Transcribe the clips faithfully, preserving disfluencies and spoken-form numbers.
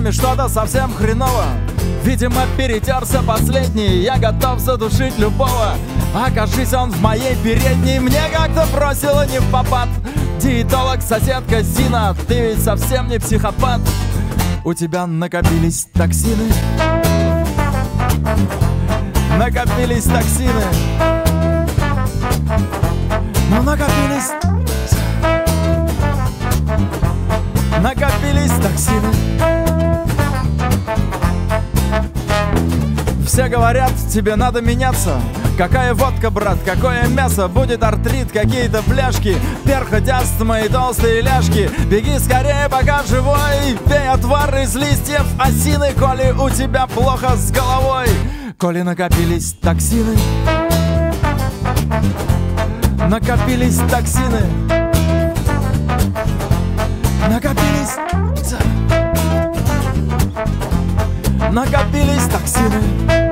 доме что-то совсем хреново. Видимо, перетерся последний, я готов задушить любого. Окажись он в моей передней, мне как-то бросило не в попад. Диетолог, соседка Зина, ты ведь совсем не психопат. У тебя накопились токсины. Накопились токсины. Ну накопились. Накопились токсины. Все говорят, тебе надо меняться. Какая водка, брат, какое мясо. Будет артрит, какие-то пляшки. Перходяст, мои толстые ляжки. Беги скорее, пока живой. Пей отвар из листьев осины, коли у тебя плохо с головой. Коли накопились токсины. Накопились токсины. Накопились. Накопились токсины.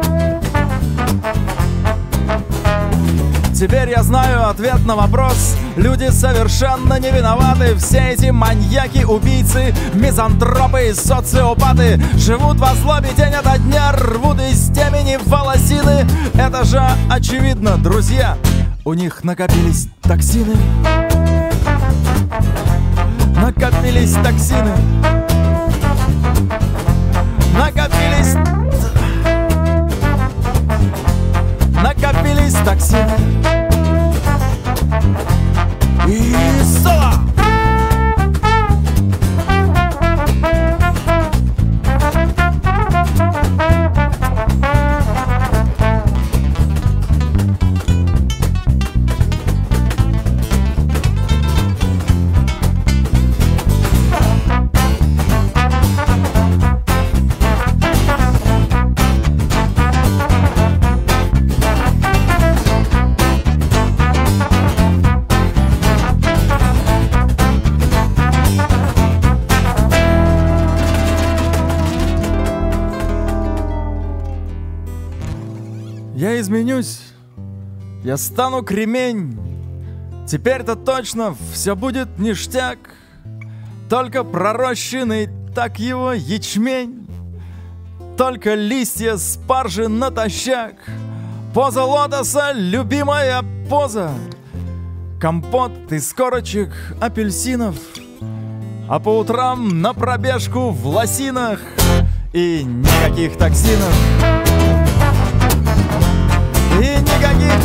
Теперь я знаю ответ на вопрос. Люди совершенно не виноваты. Все эти маньяки, убийцы, мизантропы и социопаты живут во злобе день ото дня, рвут из темени волосины. Это же очевидно, друзья. У них накопились токсины. Накопились токсины. Накопились. Накопились токсины. И соло! Я изменюсь, я стану кремень. Теперь-то точно все будет ништяк. Только пророщенный так его ячмень, только листья спаржи натощак. Поза лотоса, любимая поза. Компот из корочек апельсинов. А по утрам на пробежку в лосинах. И никаких токсинов. И никаких